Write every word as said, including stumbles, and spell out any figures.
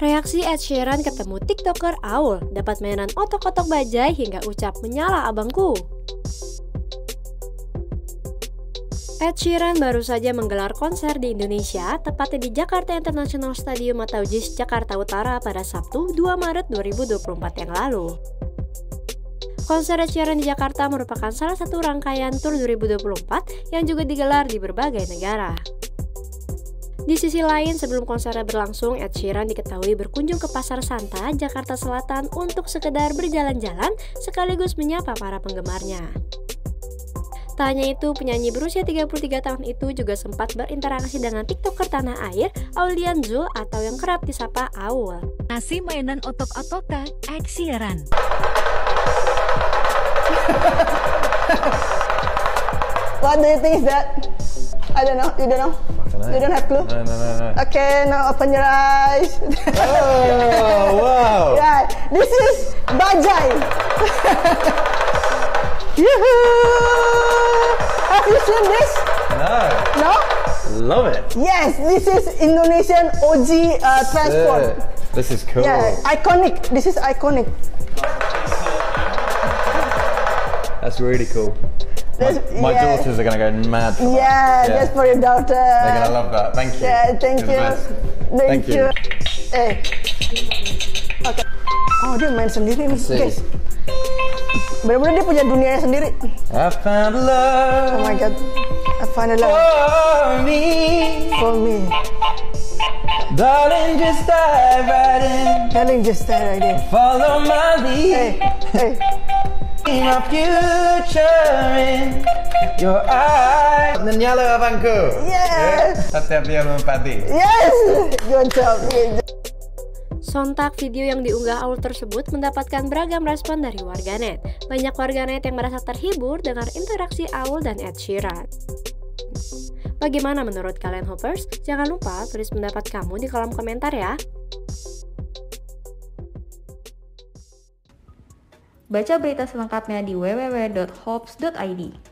Reaksi Ed Sheeran ketemu TikToker Aul dapat mainan otok-otok bajaj hingga ucap menyala abangku. Ed Sheeran baru saja menggelar konser di Indonesia, tepatnya di Jakarta International Stadium atau J I S Jakarta Utara pada Sabtu dua Maret dua ribu dua puluh empat yang lalu. Konser Ed Sheeran di Jakarta merupakan salah satu rangkaian tur dua ribu dua puluh empat yang juga digelar di berbagai negara. Di sisi lain, sebelum konsernya berlangsung, Ed Sheeran diketahui berkunjung ke Pasar Santa, Jakarta Selatan untuk sekedar berjalan-jalan sekaligus menyapa para penggemarnya. Tak hanya itu, penyanyi berusia tiga puluh tiga tahun itu juga sempat berinteraksi dengan TikToker tanah air, Aulian Zul atau yang kerap disapa Aul. Nasi mainan otok-otokan Ed Sheeran. What do you think is that? I don't know, you don't know? You don't have clue? No, no, no, no. Okay, now open your eyes. Oh, wow. Yeah, this is bajaj. Yoo-hoo! Have you seen this? No. No? Love it. Yes, this is Indonesian O G uh, transport. Uh, this is cool. Yeah, iconic. This is iconic. That's really cool. My, my yeah. daughters are going to go mad for yeah, that. Yeah, just for your daughter. They're going to love that. Thank you. Yeah, thank You're you. Thank, thank you. you. Eh. Okay. Oh, dia main sendiri nih, guys. Benar-benar dia punya dunianya sendiri. I found love. Oh my god. I found love. For me. For me. Darling, just dive right in. Darling, just dive right in. Follow my lead. Hey, hey. My future in your eyes. Nyala abangku. Yes. Hati-hati sama Pati. Yes. Good job. Sontak video yang diunggah Aul tersebut mendapatkan beragam respon dari warganet. Banyak warganet yang merasa terhibur dengan interaksi Aul dan Ed Sheeran. Bagaimana menurut kalian, Hoppers? Jangan lupa tulis pendapat kamu di kolom komentar ya. Baca berita selengkapnya di w w w titik hops titik i d.